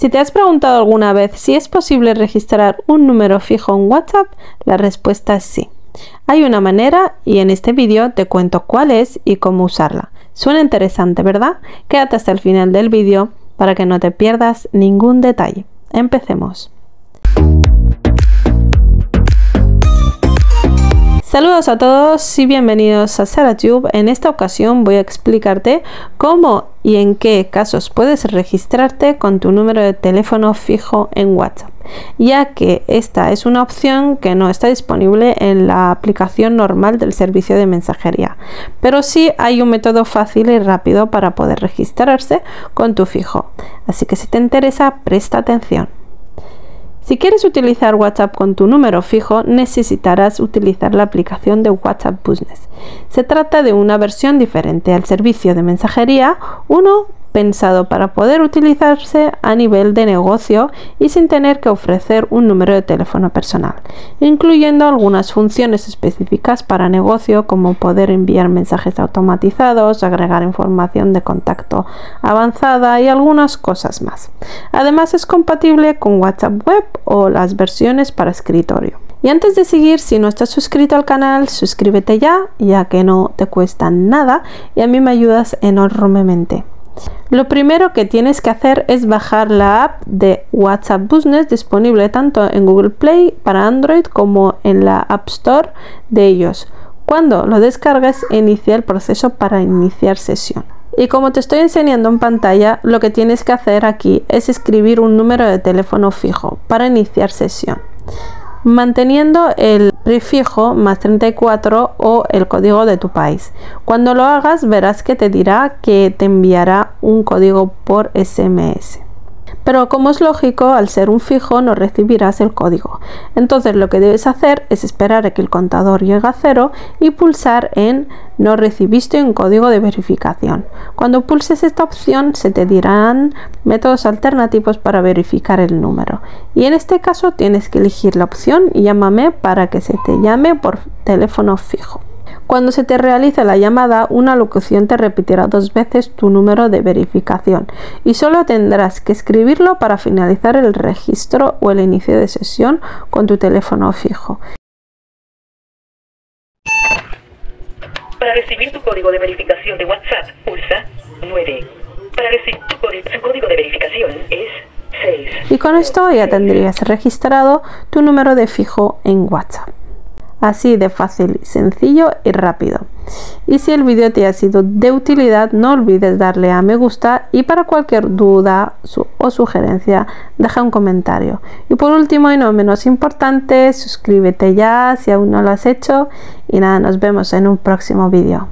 Si te has preguntado alguna vez si es posible registrar un número fijo en WhatsApp, la respuesta es sí. Hay una manera y en este vídeo te cuento cuál es y cómo usarla. Suena interesante, ¿verdad? Quédate hasta el final del vídeo para que no te pierdas ningún detalle. Empecemos. Saludos a todos y bienvenidos a SaraTube. En esta ocasión voy a explicarte cómo y en qué casos puedes registrarte con tu número de teléfono fijo en WhatsApp, ya que esta es una opción que no está disponible en la aplicación normal del servicio de mensajería, pero sí hay un método fácil y rápido para poder registrarse con tu fijo, así que si te interesa, presta atención. Si quieres utilizar WhatsApp con tu número fijo, necesitarás utilizar la aplicación de WhatsApp Business. Se trata de una versión diferente al servicio de mensajería, uno pensado para poder utilizarse a nivel de negocio y sin tener que ofrecer un número de teléfono personal, incluyendo algunas funciones específicas para negocio como poder enviar mensajes automatizados, agregar información de contacto avanzada y algunas cosas más. Además, es compatible con WhatsApp Web o las versiones para escritorio. Y antes de seguir, si no estás suscrito al canal, suscríbete ya que no te cuesta nada y a mí me ayudas enormemente. Lo primero que tienes que hacer es bajar la app de WhatsApp Business, disponible tanto en Google Play para Android como en la App Store de ellos. Cuando lo descargues, inicia el proceso para iniciar sesión. Y como te estoy enseñando en pantalla, lo que tienes que hacer aquí es escribir un número de teléfono fijo para iniciar sesión, manteniendo el prefijo más 34 o el código de tu país. Cuando lo hagas, verás que te dirá que te enviará un código por SMS. Pero como es lógico, al ser un fijo no recibirás el código. Entonces lo que debes hacer es esperar a que el contador llegue a cero y pulsar en no recibiste un código de verificación. Cuando pulses esta opción se te dirán métodos alternativos para verificar el número. Y en este caso tienes que elegir la opción llámame para que se te llame por teléfono fijo. Cuando se te realice la llamada, una locución te repetirá dos veces tu número de verificación y solo tendrás que escribirlo para finalizar el registro o el inicio de sesión con tu teléfono fijo. Para recibir tu código de verificación de WhatsApp, pulsa 9. Para recibir tu código de verificación es 6. Y con esto ya tendrías registrado tu número de fijo en WhatsApp. Así de fácil, sencillo y rápido. Y si el vídeo te ha sido de utilidad, no olvides darle a me gusta y para cualquier duda o sugerencia, deja un comentario. Y por último y no menos importante, suscríbete ya si aún no lo has hecho y nada, nos vemos en un próximo vídeo.